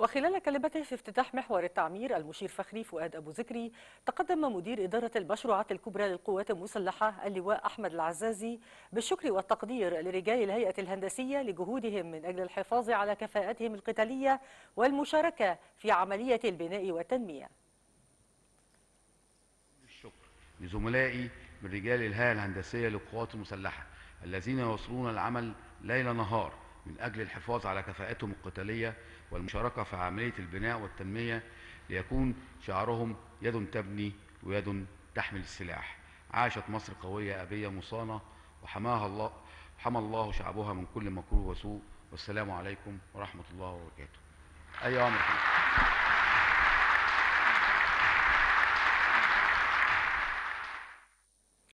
وخلال كلمته في افتتاح محور التعمير، المشير فخري فؤاد أبو زكري تقدم مدير إدارة المشروعات الكبرى للقوات المسلحة اللواء أحمد العزازي بالشكر والتقدير لرجال الهيئة الهندسية لجهودهم من أجل الحفاظ على كفاءتهم القتالية والمشاركة في عملية البناء والتنمية. الشكر لزملائي من رجال الهيئة الهندسية للقوات المسلحة الذين يواصلون العمل ليل نهار من أجل الحفاظ على كفاءتهم القتالية والمشاركة في عملية البناء والتنمية، ليكون شعارهم يد تبني ويد تحمل السلاح. عاشت مصر قوية أبية مصانة، وحماها الله وحمى الله شعبها من كل مكروه وسوء. والسلام عليكم ورحمة الله وبركاته. أي أمر.